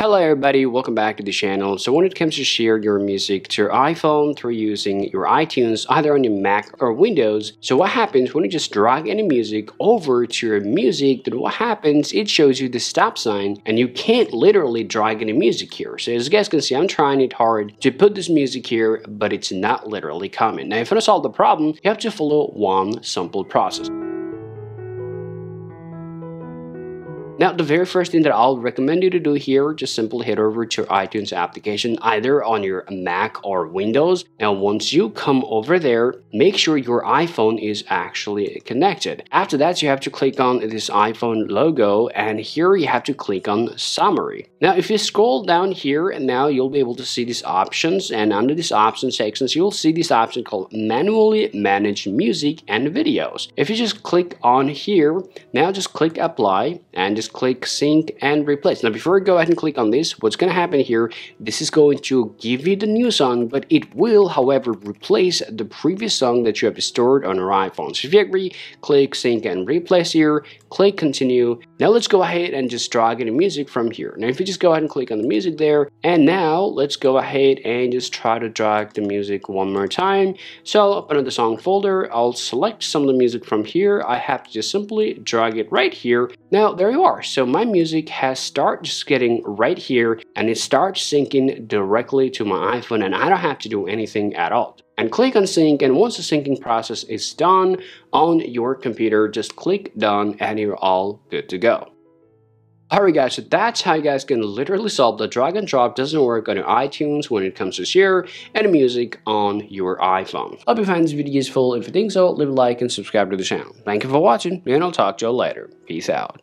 Hello everybody, welcome back to the channel. So when it comes to share your music to your iPhone through using your iTunes either on your Mac or Windows, so what happens when you just drag any music over to your music, then what happens, it shows you the stop sign and you can't literally drag any music here. So as you guys can see, I'm trying it hard to put this music here, but it's not literally coming. Now if you want to solve the problem, you have to follow one simple process. Now, the very first thing that I'll recommend you to do here, just simply head over to your iTunes application, either on your Mac or Windows. Now, once you come over there, make sure your iPhone is actually connected. After that, you have to click on this iPhone logo, and here you have to click on Summary. Now, if you scroll down here, and now you'll be able to see these options, and under these options sections, you'll see this option called Manually Manage Music and Videos. If you just click on here, now just click Apply, and just click sync and replace. Now before I go ahead and click on this, what's going to happen here, this is going to give you the new song, but it will however replace the previous song that you have stored on your iPhone. So if you agree, click sync and replace here, click continue. Now let's go ahead and just drag any music from here. Now if you just go ahead and click on the music there, and now let's go ahead and just try to drag the music one more time. So I'll open up the song folder, I'll select some of the music from here, I have to just simply drag it right here. Now there you are. So my music has started just getting right here, and it starts syncing directly to my iPhone, and I don't have to do anything at all. And click on sync, and once the syncing process is done on your computer, just click done and you're all good to go. Alright guys, so that's how you guys can literally solve the drag and drop doesn't work on your iTunes when it comes to share and music on your iPhone. Hope you find this video useful. If you think so, leave a like and subscribe to the channel. Thank you for watching, and I'll talk to you later. Peace out.